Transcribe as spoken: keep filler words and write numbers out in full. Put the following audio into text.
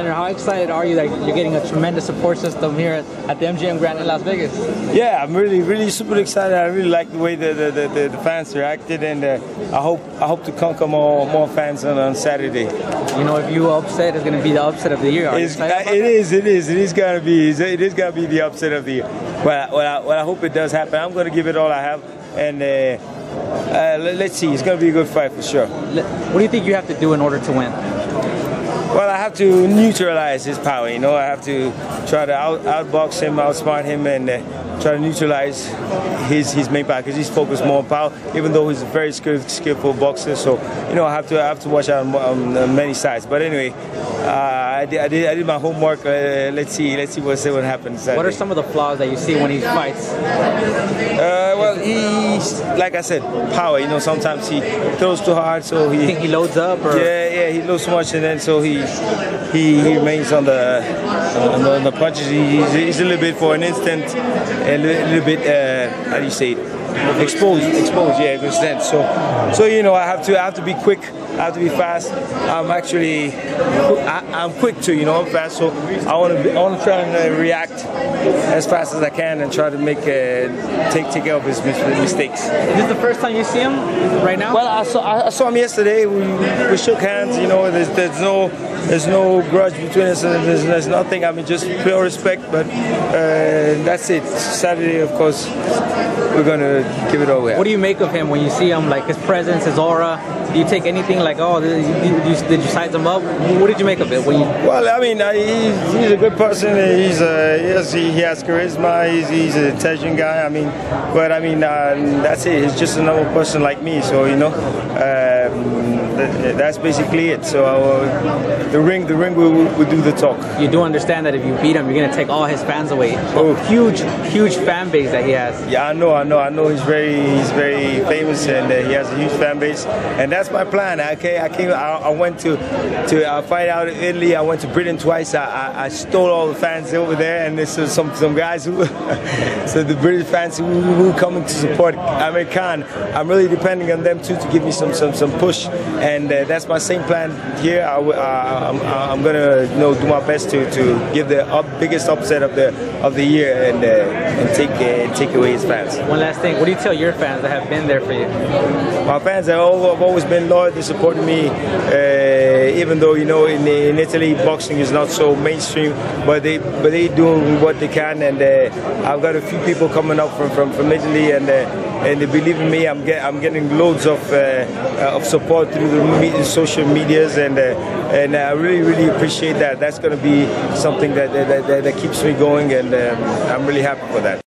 Senator, how excited are you that you're getting a tremendous support system here at the M G M Grand in Las Vegas? Yeah, I'm really, really super excited. I really like the way the the, the, the fans reacted, and uh, I hope I hope to conquer more more fans on, on Saturday. You know, if you upset, it's going to be the upset of the year. Are you excited about that? It is, it is, it is going to be, it is going to be the upset of the year. But well, I, well, I hope it does happen. I'm going to give it all I have, and uh, uh, let's see. It's going to be a good fight for sure. What do you think you have to do in order to win? Well, I have to neutralize his power, you know. I have to try to out outbox him, outsmart him, and uh, try to neutralize his his main power, because he's focused more on power, even though he's a very skilled, skillful boxer. So, you know, I have to I have to watch out on, on many sides. But anyway, uh, I, did, I did I did my homework. Uh, let's see let's see what what happens. What are some of the flaws that you see when he fights? Uh, well, he's like I said, power. You know, sometimes he throws too hard, so he I think he loads up. Or? Yeah, yeah, he loads too much, and then so he. He, he remains on the, on the on the punches. He's, he's a little bit for an instant, a little, little bit uh, how do you say it? Exposed, exposed. Yeah, exposed. So, so you know, I have to I have to be quick. I have to be fast. I'm actually I, I'm quick too. You know, I'm fast. So I want to I want to try and uh, react as fast as I can and try to make uh, take take care of his mistakes. Is this the first time you see him right now? Well, I saw I saw him yesterday. We we shook hands. You know, there's there's no. There's no grudge between us, and there's, there's nothing. I mean, just pure respect, but uh, that's it. Saturday, of course, we're going to give it all away. What do you make of him when you see him, like his presence, his aura? Do you take anything like, oh, did you, did you size him up? What did you make of it? When you... Well, I mean, I, he's, he's a good person. He's a, he, has, he has charisma. He's, he's an intelligent guy. I mean, but I mean, uh, that's it. He's just another person like me, so, you know. Uh, That's basically it. So uh, the ring, the ring will, will do the talk. You do understand that if you beat him, you're gonna take all his fans away. Oh, a huge, huge fan base that he has. Yeah, I know, I know, I know. He's very, he's very famous, and uh, he has a huge fan base. And that's my plan. Okay, I came, I, I went to, to uh, fight out in Italy. I went to Britain twice. I, I, I stole all the fans over there, and there's some, some guys who, so the British fans who, who coming to support Amir Khan. I'm really depending on them too to give me some, some, some push. And uh, that's my same plan here. I, uh, I'm, I'm gonna, you know, do my best to, to give the up, biggest upset of the of the year and, uh, and take uh, take away his fans. One last thing, what do you tell your fans that have been there for you? My fans have always been loyal. They supported me, uh, even though, you know, in, in Italy boxing is not so mainstream. But they but they do what they can, and uh, I've got a few people coming up from from, from Italy, and uh, and they believe in me. I'm get I'm getting loads of uh, of support through the social medias, and uh, and I really really appreciate that. That's going to be something that that, that that keeps me going, and um, I'm really happy for that.